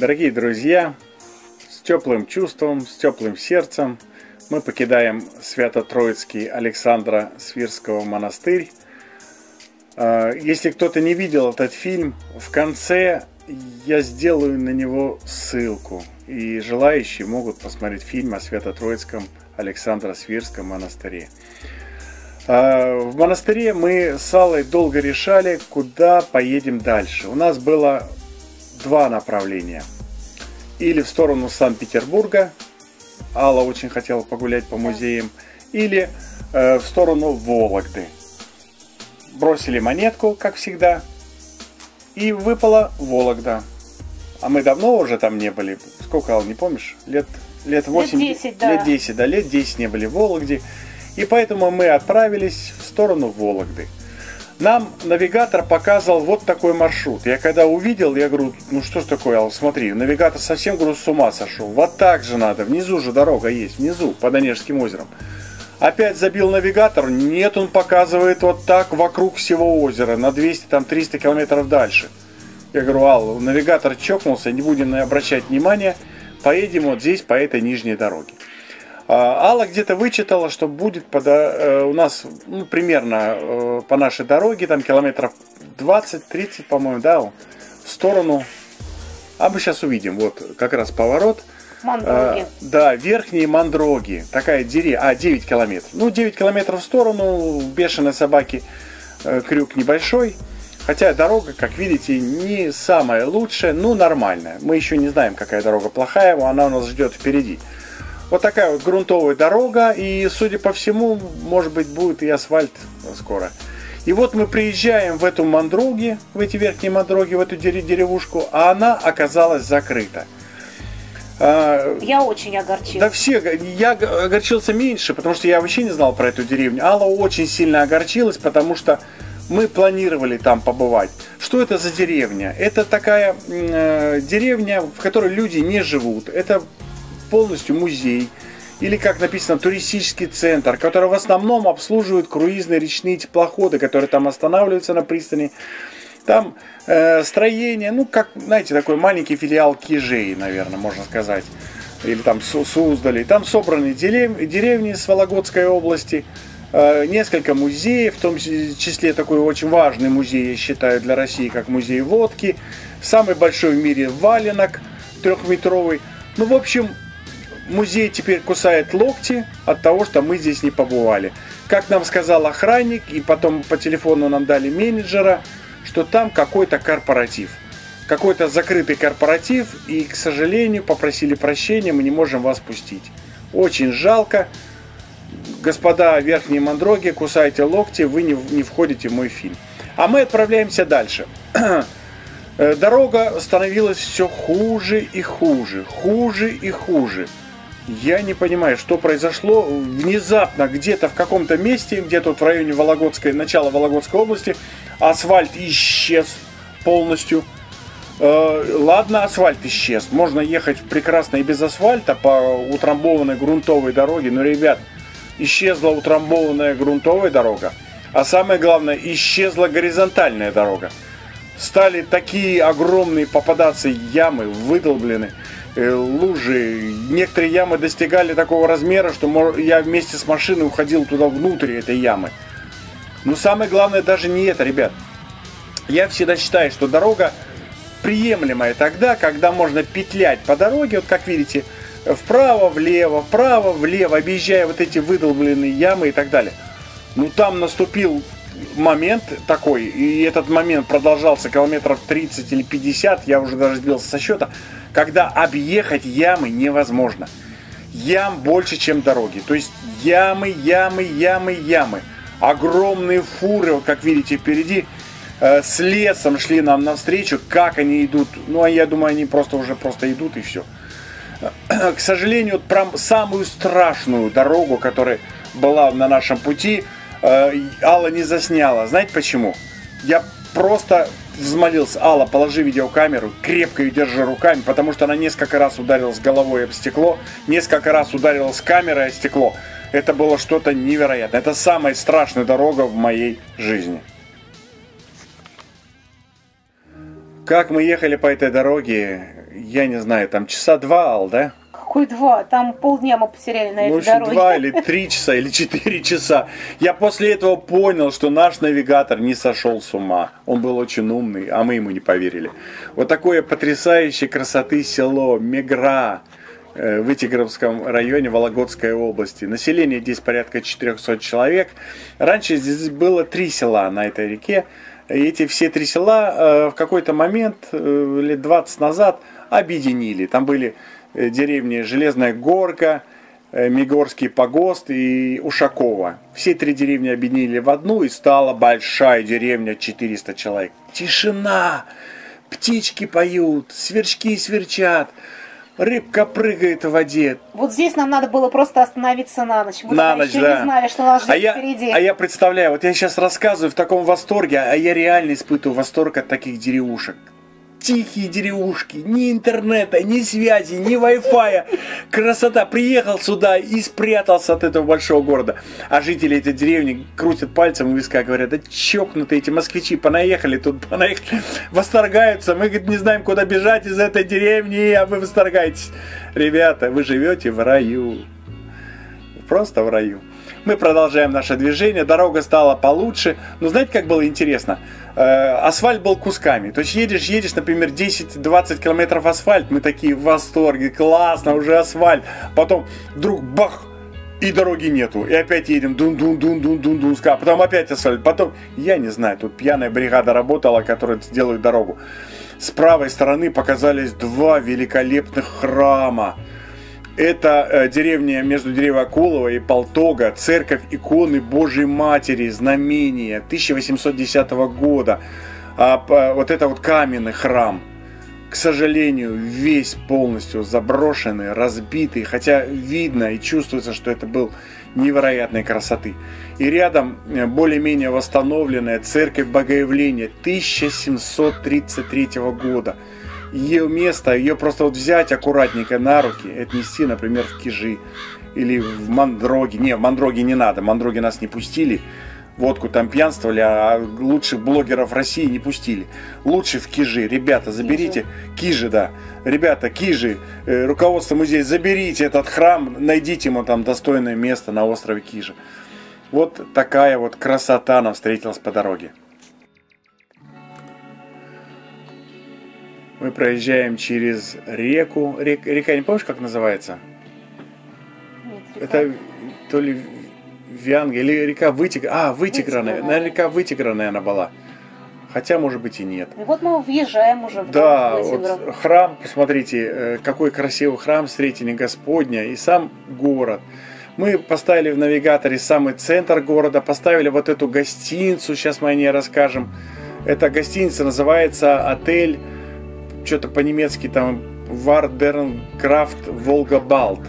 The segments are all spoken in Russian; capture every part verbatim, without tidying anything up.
Дорогие друзья, с теплым чувством, с теплым сердцем мы покидаем Свято-Троицкий Александра Свирского монастырь. Если кто-то не видел этот фильм, в конце я сделаю на него ссылку, и желающие могут посмотреть фильм о Свято-Троицком Александра Свирском монастыре. В монастыре мы с Аллой долго решали, куда поедем дальше. У нас было два направления. Или в сторону Санкт-Петербурга, Алла очень хотела погулять по музеям, или э, в сторону Вологды. Бросили монетку, как всегда, и выпала Вологда. А мы давно уже там не были. Сколько, Алла, не помнишь? Лет, лет восемь? Лет десять, да. Лет десять, да, лет десять не были в Вологде. И поэтому мы отправились в сторону Вологды. Нам навигатор показывал вот такой маршрут. Я когда увидел, я говорю, ну что ж такое, Алла, смотри, навигатор совсем, говорю, с ума сошел. Вот так же надо, внизу же дорога есть, внизу, под Онежским озером. Опять забил навигатор, нет, он показывает вот так вокруг всего озера, на двести-триста километров дальше. Я говорю, Алла, навигатор чокнулся, не будем обращать внимания, поедем вот здесь по этой нижней дороге. Алла где-то вычитала, что будет под, э, у нас, ну, примерно э, по нашей дороге, там километров двадцать-тридцать, по-моему, да, в сторону, а мы сейчас увидим, вот как раз поворот. Мандроги. Э, да, верхние Мандроги, такая деревня, а, девять километров. Ну, девять километров в сторону, бешеной собаки, э, крюк небольшой, хотя дорога, как видите, не самая лучшая, но нормальная. Мы еще не знаем, какая дорога плохая, она у нас ждет впереди. Вот такая вот грунтовая дорога, и, судя по всему, может быть, будет и асфальт скоро. И вот мы приезжаем в эту Мандроги, в эти верхние Мандроги, в эту деревушку, а она оказалась закрыта. Я очень огорчился. Да все, я огорчился меньше, потому что я вообще не знал про эту деревню. Алла очень сильно огорчилась, потому что мы планировали там побывать. Что это за деревня? Это такая э, деревня, в которой люди не живут. Это полностью музей, или, как написано, туристический центр, который в основном обслуживает круизные речные теплоходы, которые там останавливаются на пристани. Там э, строение, ну, как, знаете, такой маленький филиал Кижей, наверное, можно сказать, или там Суздали. Там собраны дерев... деревни с Вологодской области, э, несколько музеев, в том числе такой очень важный музей, я считаю, для России, как музей водки, самый большой в мире валенок трехметровый. Ну, в общем, музей теперь кусает локти от того, что мы здесь не побывали. Как нам сказал охранник, и потом по телефону нам дали менеджера, что там какой-то корпоратив. Какой-то закрытый корпоратив, и, к сожалению, попросили прощения, мы не можем вас пустить. Очень жалко. Господа верхние Мандроги, кусайте локти, вы не, не входите в мой фильм. А мы отправляемся дальше. Дорога становилась все хуже и хуже, хуже и хуже. Я не понимаю, что произошло. Внезапно где-то в каком-то месте, где-то в районе Вологодской, начала Вологодской области, асфальт исчез полностью. Э, ладно, асфальт исчез. Можно ехать прекрасно и без асфальта по утрамбованной грунтовой дороге. Но, ребят, исчезла утрамбованная грунтовая дорога. А самое главное, исчезла горизонтальная дорога. Стали такие огромные попадаться ямы, выдолблены. Лужи, некоторые ямы достигали такого размера, что я вместе с машиной уходил туда внутрь этой ямы. Но самое главное даже не это, ребят. Я всегда считаю, что дорога приемлемая тогда, когда можно петлять по дороге, вот как видите, вправо, влево, вправо, влево, объезжая вот эти выдолбленные ямы и так далее. Ну там наступил момент такой, и этот момент продолжался километров тридцать или пятьдесят, я уже даже сбился со счета, когда объехать ямы невозможно. Ям больше, чем дороги. То есть ямы, ямы, ямы, ямы. Огромные фуры, как видите, впереди, э, с лесом шли нам навстречу. Как они идут? Ну, а я думаю, они просто уже просто идут, и все. К сожалению, прям самую страшную дорогу, которая была на нашем пути, э, Алла не засняла. Знаете почему? Я просто взмолился: Алла, положи видеокамеру, крепко ее держи руками, потому что она несколько раз ударилась головой об стекло, несколько раз ударилась камерой об стекло. Это было что-то невероятное. Это самая страшная дорога в моей жизни. Как мы ехали по этой дороге, я не знаю, там часа два, ал, да? Какой два? Там полдня мы потеряли на ну, этой дороге. Два или три часа, или четыре часа. Я после этого понял, что наш навигатор не сошел с ума. Он был очень умный, а мы ему не поверили. Вот такое потрясающей красоты село Мегра в Вытегорском районе Вологодской области. Население здесь порядка четырёхсот человек. Раньше здесь было три села на этой реке. И эти все три села в какой-то момент, лет двадцать назад, объединили. Там были деревни Железная Горка, Мигорский Погост и Ушакова. Все три деревни объединили в одну, и стала большая деревня, четыреста человек. Тишина! Птички поют, сверчки сверчат, рыбка прыгает в воде. Вот здесь нам надо было просто остановиться на ночь. Мы на ночь, еще да. не знали, что нас ждет а я, впереди. А я представляю, вот я сейчас рассказываю в таком восторге, а я реально испытываю восторг от таких деревушек. Тихие деревушки, ни интернета, ни связи, ни вай-фая. Красота. Приехал сюда и спрятался от этого большого города. А жители этой деревни крутят пальцем у виска, говорят, да чокнутые эти москвичи, понаехали тут, понаехали. Восторгаются. Мы, говорит, не знаем, куда бежать из этой деревни, а вы восторгаетесь. Ребята, вы живете в раю. Просто в раю. Мы продолжаем наше движение, дорога стала получше. Но знаете, как было интересно? Асфальт был кусками. То есть едешь, едешь, например, десять-двадцать километров асфальт. Мы такие в восторге, классно, уже асфальт. Потом вдруг бах, и дороги нету. И опять едем, дун-дун-дун-дун-дун-дун. Потом опять асфальт. Потом, я не знаю, тут пьяная бригада работала, которая делает дорогу. С правой стороны показались два великолепных храма. Это деревня между деревья Колова и Полтога, церковь иконы Божьей Матери, знамение тысяча восемьсот десятого года. А вот это вот каменный храм, к сожалению, весь полностью заброшенный, разбитый, хотя видно и чувствуется, что это был невероятной красоты. И рядом более-менее восстановленная церковь Богоявления тысяча семьсот тридцать третьего года. Ее место, ее просто вот взять аккуратненько на руки, отнести, например, в Кижи или в Мандроги. Не, в Мандроги не надо, Мандроги нас не пустили, водку там пьянствовали, а лучших блогеров России не пустили. Лучше в Кижи, ребята, заберите, Кижи, да, ребята, Кижи, руководство музея, заберите этот храм, найдите ему там достойное место на острове Кижи. Вот такая вот красота нам встретилась по дороге. Мы проезжаем через реку. Рек, река, не помнишь, как называется? Нет, это то ли Вянга, или река Вытегра. А, Вытегранная. Наверное, река Вытегра, наверное, была. Хотя, может быть, и нет. И вот мы въезжаем уже в да, вот храм. Посмотрите, какой красивый храм Сретения Господня и сам город. Мы поставили в навигаторе самый центр города, поставили вот эту гостиницу. Сейчас мы о ней расскажем. Эта гостиница называется «Отель». Что-то по-немецки там Вардернграфт Волго-Балт.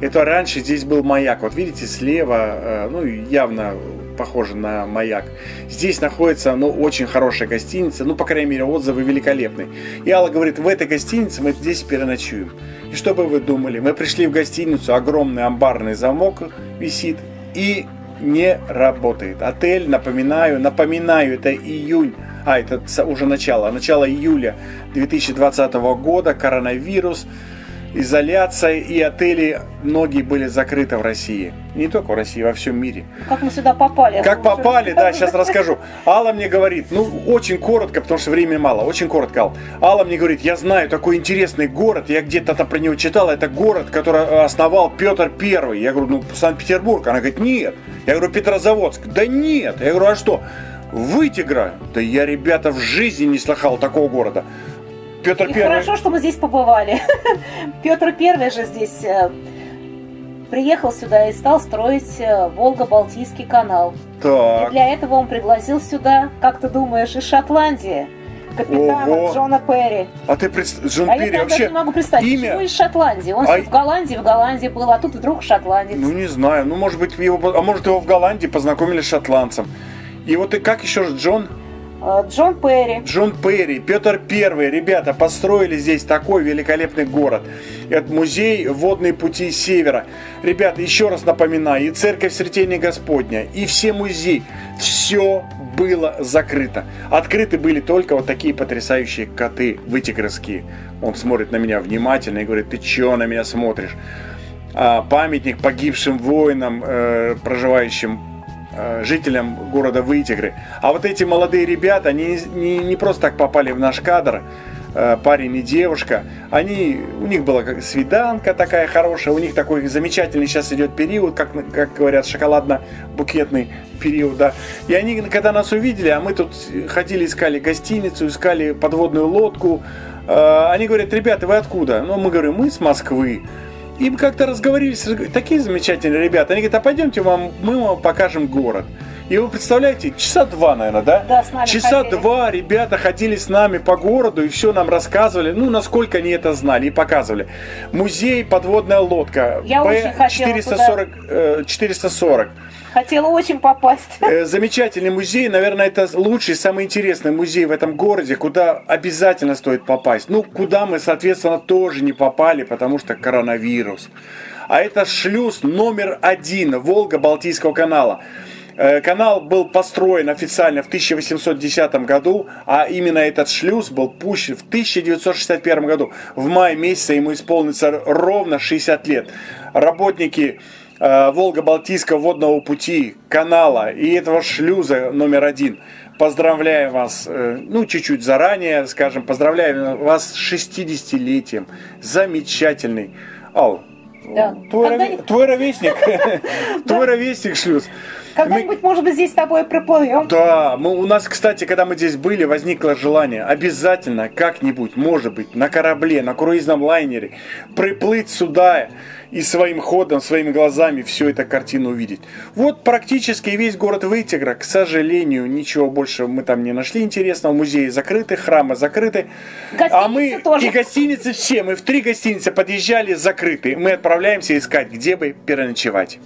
Это раньше здесь был маяк. Вот видите, слева, ну явно похоже на маяк. Здесь находится, ну, очень хорошая гостиница. Ну, по крайней мере, отзывы великолепные. И Алла говорит, в этой гостинице мы здесь переночуем. И что бы вы думали? Мы пришли в гостиницу, огромный амбарный замок висит и не работает. Отель, напоминаю, напоминаю, это июнь. А, это уже начало. Начало июля две тысячи двадцатого года, коронавирус, изоляция, и отели многие были закрыты в России. Не только в России, во всем мире. Как мы сюда попали? Как попали, да, сейчас расскажу. Алла мне говорит, ну, очень коротко, потому что времени мало, очень коротко, Алла. Алла мне говорит, я знаю такой интересный город, я где-то там про него читала, это город, который основал Петр Первый. Я говорю, ну, Санкт-Петербург. Она говорит, нет. Я говорю, Петрозаводск. Да нет. Я говорю, а что? Вытегра? Да я, ребята, в жизни не слыхал такого города. Петр Первый. Хорошо, что мы здесь побывали. Петр Первый же здесь приехал сюда и стал строить Волго-Балтийский канал. Так. И для этого он пригласил сюда, как ты думаешь, из Шотландии капитана Ого. Джона Перри. А ты представь, Джон а Перри вообще... Я не могу представить, имя... почему из Шотландии? Он а... в Голландии, в Голландии был, а тут вдруг шотландец. Ну, не знаю, ну, может быть, его... а может, его в Голландии познакомили с шотландцем. И вот и как еще Джон? Джон Перри. Джон Перри, Петр Первый. Ребята, построили здесь такой великолепный город. Это музей «Водные пути Севера». Ребята, еще раз напоминаю, и церковь Сретения Господня, и все музеи. Все было закрыто. Открыты были только вот такие потрясающие коты вытегорские. Он смотрит на меня внимательно и говорит: ты че на меня смотришь? А, памятник погибшим воинам, э, проживающим жителям города Вытегры. А вот эти молодые ребята, они не, не просто так попали в наш кадр, парень и девушка. Они, у них была свиданка такая хорошая, у них такой замечательный сейчас идет период, как, как говорят, шоколадно-букетный период, да. И они, когда нас увидели, а мы тут ходили, искали гостиницу, искали подводную лодку, они говорят: ребята, вы откуда? Ну, мы говорим: мы с Москвы. И мы как-то разговорились, такие замечательные ребята. Они говорят: а пойдемте, вам, мы вам покажем город. И вы представляете, часа два, наверное, да? Да, с нами часа ходили. Два ребята ходили с нами по городу и все нам рассказывали, ну, насколько они это знали и показывали. Музей «Подводная лодка». Я очень хотела четыреста сорок. Хотела очень попасть. Замечательный музей. Наверное, это лучший, самый интересный музей в этом городе, куда обязательно стоит попасть. Ну, куда мы, соответственно, тоже не попали, потому что коронавирус. А это шлюз номер один Волго-Балтийского канала. Канал был построен официально в тысяча восемьсот десятом году, а именно этот шлюз был пущен в тысяча девятьсот шестьдесят первом году. В мае месяце ему исполнится ровно шестьдесят лет. Работники Волго-Балтийского водного пути, канала и этого шлюза номер один, поздравляю вас, ну, чуть-чуть заранее, скажем, поздравляю вас с шестидесятилетием. Замечательный. Ал, да. твой, ров... твой ровесник. Твой ровесник шлюз. Когда-нибудь, мы... может быть, здесь с тобой проплывем. Да, мы, у нас, кстати, когда мы здесь были, возникло желание обязательно как-нибудь, может быть, на корабле, на круизном лайнере приплыть сюда и своим ходом, своими глазами всю эту картину увидеть. Вот практически весь город Вытегра. К сожалению, ничего больше мы там не нашли интересного. Музеи закрыты, храмы закрыты. Гостиницы а мы тоже. И гостиницы все, мы в три гостиницы подъезжали, закрыты. Мы отправляемся искать, где бы переночевать.